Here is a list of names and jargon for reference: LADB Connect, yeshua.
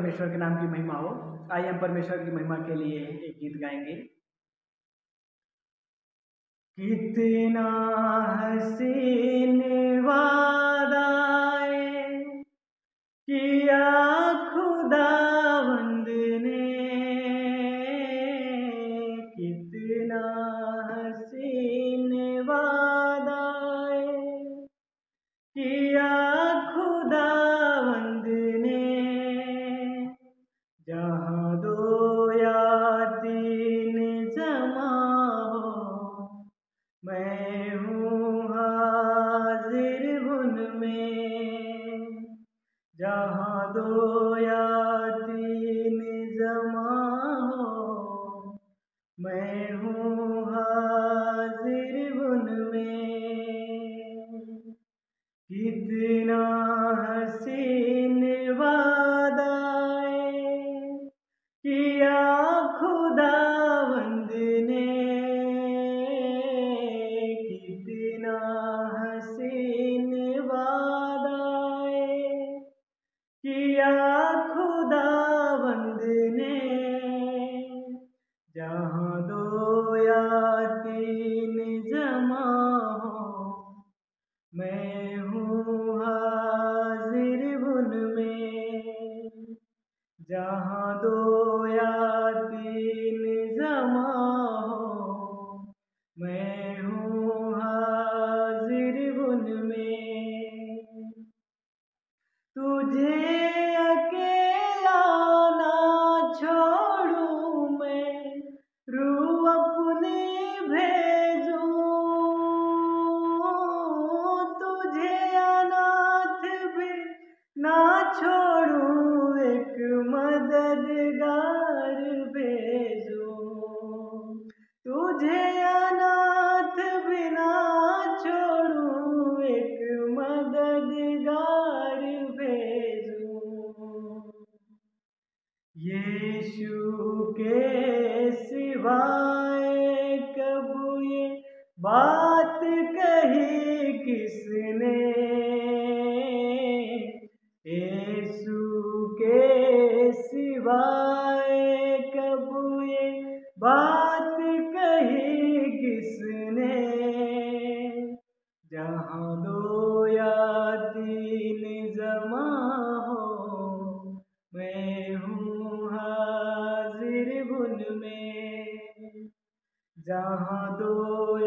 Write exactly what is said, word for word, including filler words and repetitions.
परमेश्वर के नाम की महिमा हो। आइए हम परमेश्वर की महिमा के लिए एक गीत गाएंगे। कितना हसीन वादा है किया खुदावंद ने, कितना हसीन वादा है किया खुदावंद ने। जहाँ दो या तीन जमा हो मैं हूँ हाजिर उनमें। जहाँ दो या तीन जमा हो मैं हूँ हाजिर उनमें। कितना हसीन वादा है किया खुदावंद ने, कितना हसीन वादा है किया खुदावंद ने। जहाँ दो या तीन जमा हो मैं हूँ हाजिर उनमें। जहाँ दो या तीन जमा हो मैं हूँ हाजिर उनमें। तुझे अकेला ना छोड़ूं मैं, रूह अपनी भेजूं। तुझे अनाथ भी ना छोड़ूं, एक मददगार भेजूं। तुझे अनाथ भी ना छोड़ूं, एक मददगार भेजूं। यीशु के सिवाय कब ये बात कही किसने, यीशु के सिवाय कब ये बात कही किसने। जहाँ दो या तीन जमा हो मैं हूँ हाजिर उनमें। जहाँ दो